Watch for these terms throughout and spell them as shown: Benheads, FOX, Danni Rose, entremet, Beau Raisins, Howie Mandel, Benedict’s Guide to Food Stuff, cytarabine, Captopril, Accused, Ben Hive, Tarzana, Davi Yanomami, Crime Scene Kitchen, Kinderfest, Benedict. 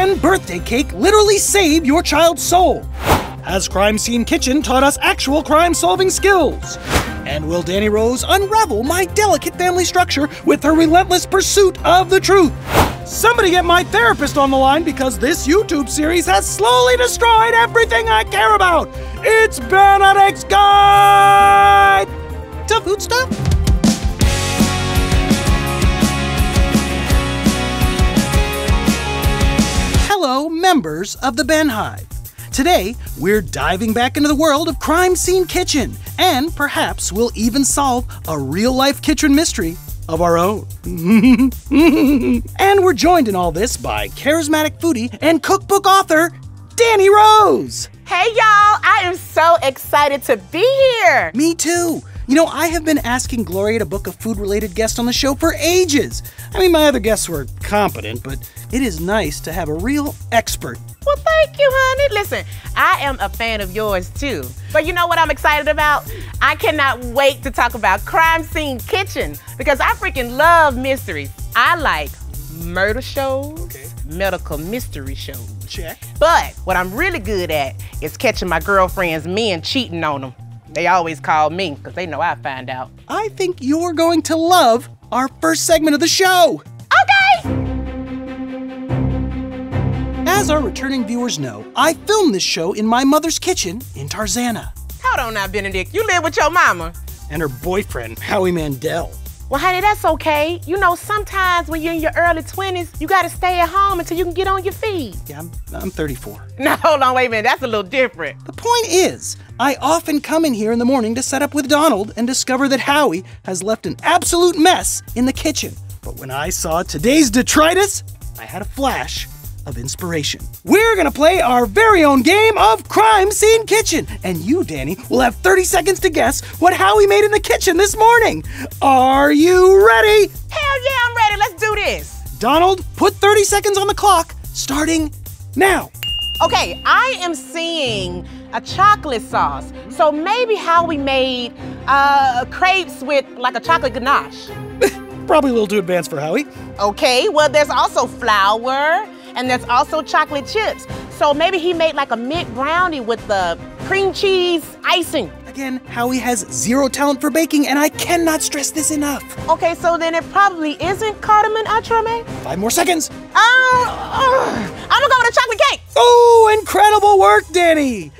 10 birthday cake literally save your child's soul? Has Crime Scene Kitchen taught us actual crime-solving skills? And will Danni Rose unravel my delicate family structure with her relentless pursuit of the truth? Somebody get my therapist on the line because this YouTube series has slowly destroyed everything I care about! It's Benedict's Guide to Food Stuff! Hello, members of the Ben Hive. Today, we're diving back into the world of Crime Scene Kitchen, and perhaps we'll even solve a real-life kitchen mystery of our own. And we're joined in all this by charismatic foodie and cookbook author, Danni Rose. Hey y'all, I am so excited to be here. Me too. You know, I have been asking Gloria to book a food-related guest on the show for ages. I mean, my other guests were competent, but it is nice to have a real expert. Well, thank you, honey. Listen, I am a fan of yours, too. But you know what I'm excited about? I cannot wait to talk about Crime Scene Kitchen, because I freaking love mysteries. I like murder shows, medical mystery shows. Check. But what I'm really good at is catching my girlfriend's men cheating on them. They always call me, because they know I find out. I think you're going to love our first segment of the show. Okay! As our returning viewers know, I filmed this show in my mother's kitchen in Tarzana. Hold on now, Benedict. You live with your mama. And her boyfriend, Howie Mandel. Well, honey, that's okay. You know, sometimes when you're in your early 20s, you gotta stay at home until you can get on your feet. Yeah, I'm 34. No, hold on, wait a minute. That's a little different. The point is, I often come in here in the morning to set up with Donald and discover that Howie has left an absolute mess in the kitchen. But when I saw today's detritus, I had a flash of inspiration. We're gonna play our very own game of Crime Scene Kitchen, and you, Danny, will have 30 seconds to guess what Howie made in the kitchen this morning. Are you ready? Hell yeah, I'm ready. Let's do this. Donald, put 30 seconds on the clock, starting now. Okay, I am seeing a chocolate sauce. So maybe how we made crepes with like a chocolate ganache. Probably a little too advanced for Howie. Okay, well there's also flour and there's also chocolate chips. So maybe he made like a mint brownie with the cream cheese icing. Again, Howie has zero talent for baking and I cannot stress this enough. Okay, so then it probably isn't cardamom entremet. 5 more seconds. I'm gonna go with a chocolate cake. Oh, incredible work, Danny.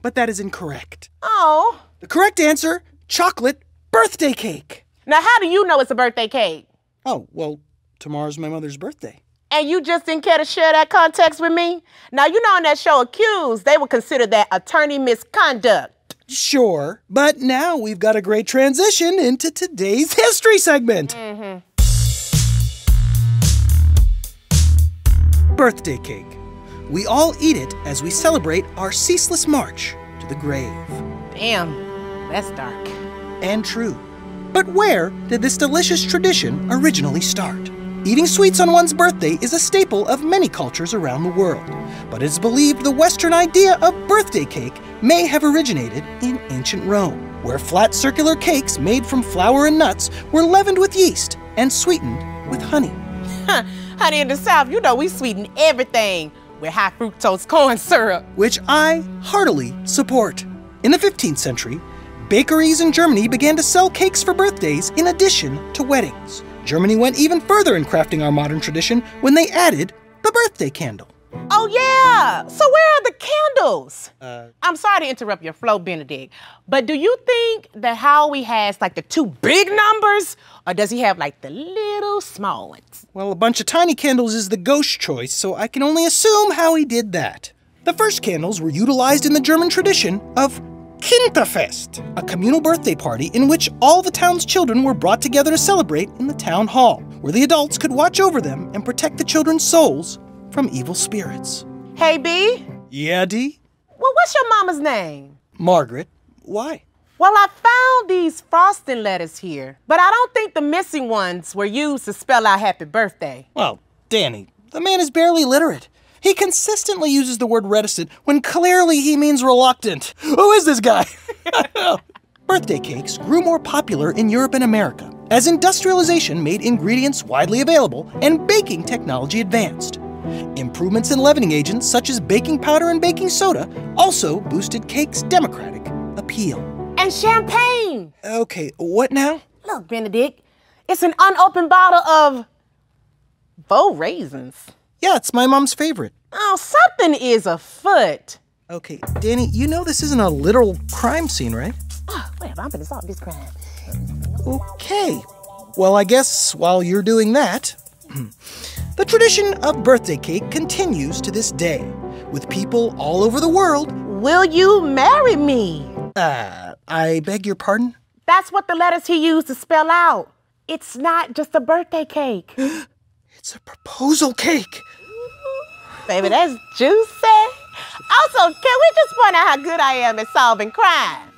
But that is incorrect. Oh. The correct answer, chocolate birthday cake. Now, how do you know it's a birthday cake? Oh, well, tomorrow's my mother's birthday. And you just didn't care to share that context with me? Now, you know on that show Accused, they would consider that attorney misconduct. Sure, but now we've got a great transition into today's history segment. Birthday cake. We all eat it as we celebrate our ceaseless march to the grave. Damn, that's dark. And true. But where did this delicious tradition originally start? Eating sweets on one's birthday is a staple of many cultures around the world, but it's believed the Western idea of birthday cake may have originated in ancient Rome, where flat circular cakes made from flour and nuts were leavened with yeast and sweetened with honey. Honey, in the South, you know we sweeten everything with high fructose corn syrup. Which I heartily support. In the 15th century, bakeries in Germany began to sell cakes for birthdays in addition to weddings. Germany went even further in crafting our modern tradition when they added the birthday candle. Oh yeah, so where are the candles? I'm sorry to interrupt your flow, Benedict, but do you think that Howie has like the 2 big numbers, or does he have like the little small ones? Well, a bunch of tiny candles is the gauche choice, so I can only assume Howie did that. The first candles were utilized in the German tradition of Kinderfest, a communal birthday party in which all the town's children were brought together to celebrate in the town hall, where the adults could watch over them and protect the children's souls from evil spirits. Hey, B? Yeah, D? Well, what's your mama's name? Margaret. Why? Well, I found these frosting letters here, but I don't think the missing ones were used to spell out happy birthday. Well, Danny, the man is barely literate. He consistently uses the word reticent when clearly he means reluctant. Who is this guy? Birthday cakes grew more popular in Europe and America as industrialization made ingredients widely available and baking technology advanced. Improvements in leavening agents such as baking powder and baking soda also boosted cake's democratic appeal. And champagne! Okay, what now? Look, Benedict, it's an unopened bottle of Beau Raisins. Yeah, it's my mom's favorite. Oh, something is afoot. Okay, Danni, you know this isn't a literal crime scene, right? Oh, whatever, I'm gonna solve this crime. Okay, well, I guess while you're doing that, the tradition of birthday cake continues to this day, with people all over the world. Will you marry me? I beg your pardon? That's what the letters he used to spell out. It's not just a birthday cake. It's a proposal cake. Baby, that's juicy. Also, can we just point out how good I am at solving crime?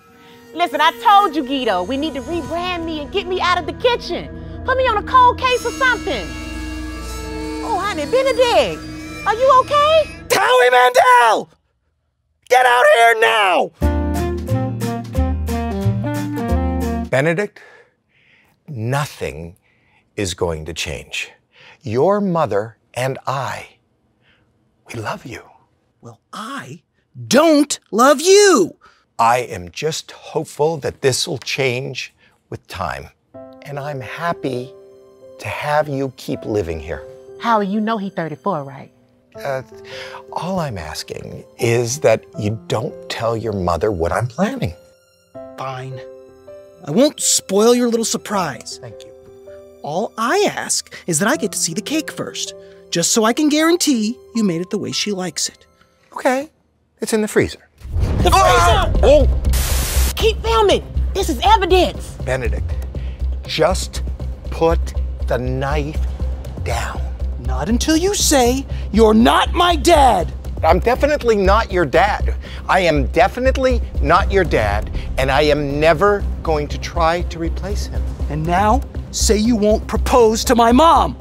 Listen, I told you, Guido, we need to rebrand me and get me out of the kitchen. Put me on a cold case or something. Oh, honey, Benedict, are you okay? Howie Mandel! Get out here now! Benedict, nothing is going to change. Your mother and I, we love you. Well, I don't love you. I am just hopeful that this will change with time. And I'm happy to have you keep living here. Howie, you know he's 34, right? All I'm asking is that you don't tell your mother what I'm planning. Fine. I won't spoil your little surprise. Thank you. All I ask is that I get to see the cake first, just so I can guarantee you made it the way she likes it. Okay. It's in the freezer. The freezer! Oh. Keep filming. This is evidence. Benedict, just put the knife down. Not until you say, you're not my dad. I'm definitely not your dad. I am definitely not your dad, and I am never going to try to replace him. And now, say you won't propose to my mom.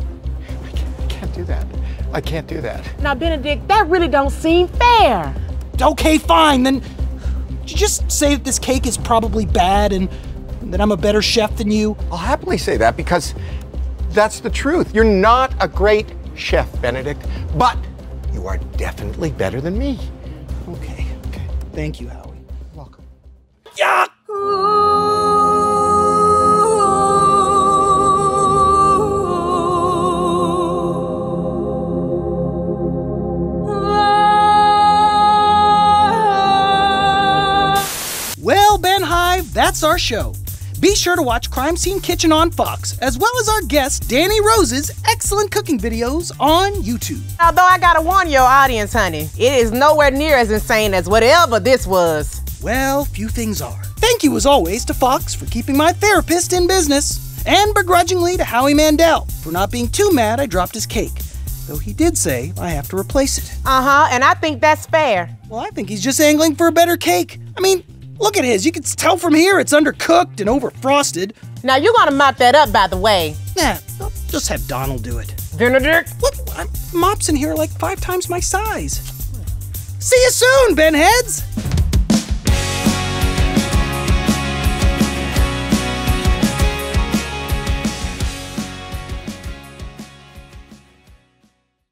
I can't do that. I can't do that. Now, Benedict, that really don't seem fair. Okay, fine, then just say that this cake is probably bad and that I'm a better chef than you. I'll happily say that because that's the truth. You're not a great chef, Benedict, but you are definitely better than me. Okay, okay. Thank you, Howie. You're welcome. Yeah! That's our show. Be sure to watch Crime Scene Kitchen on FOX, as well as our guest Danni Rose's excellent cooking videos on YouTube. Although I gotta warn your audience, honey, it is nowhere near as insane as whatever this was. Well, few things are. Thank you as always to FOX for keeping my therapist in business, and begrudgingly to Howie Mandel for not being too mad I dropped his cake. Though he did say I have to replace it. Uh-huh, and I think that's fair. Well, I think he's just angling for a better cake. I mean, look at his. You can tell from here it's undercooked and overfrosted. Now, you're going to mop that up, by the way. Nah, I'll just have Donald do it. Benedict? Look, mops in here are like 5 times my size. See you soon, Benheads!